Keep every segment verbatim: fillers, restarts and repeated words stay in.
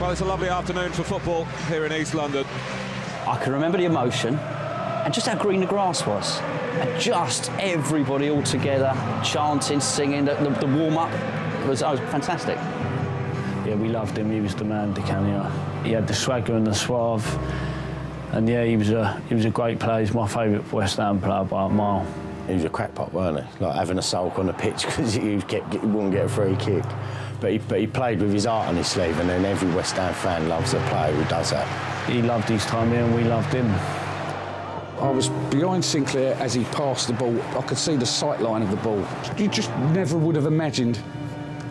Well, it's a lovely afternoon for football here in East London. I can remember the emotion and just how green the grass was. And just everybody all together, chanting, singing, the, the, the warm-up was, oh, was fantastic. Yeah, we loved him. He was the man, Di Canio. He had the swagger and the suave. And yeah, he was a, he was a great player. He's my favourite West Ham player by a mile. He was a crackpot, weren't he? Like having a sulk on the pitch because he, he wouldn't get a free kick. But he, but he played with his heart on his sleeve, and then every West Ham fan loves a player who does that. He loved his time here and we loved him. I was behind Sinclair as he passed the ball. I could see the sight line of the ball. You just never would have imagined,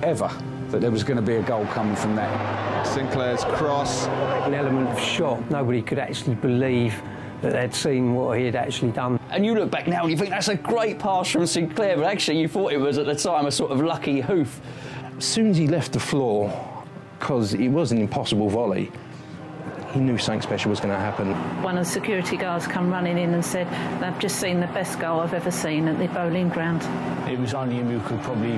ever, that there was going to be a goal coming from that. Sinclair's cross. An element of shock. Nobody could actually believe that they'd seen what he had actually done. And you look back now and you think, that's a great pass from Sinclair, but actually you thought it was, at the time, a sort of lucky hoof. As soon as he left the floor, because it was an impossible volley, he knew something special was going to happen. One of the security guards come running in and said, they've just seen the best goal I've ever seen at the Boleyn Ground. It was only him who could probably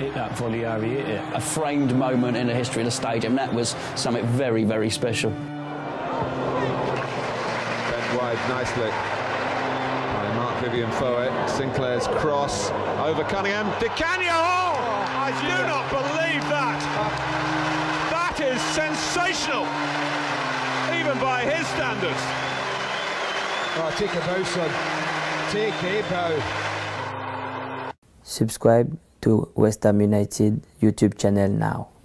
hit that volley over he hit it. A framed moment in the history of the stadium, that was something very, very special. Bent wide nicely by Mark Vivian Fowett. Sinclair's cross over Cunningham. Di Canio! Oh, I do not believe that! That is sensational! Even by his standards. Subscribe to West Ham United YouTube channel now.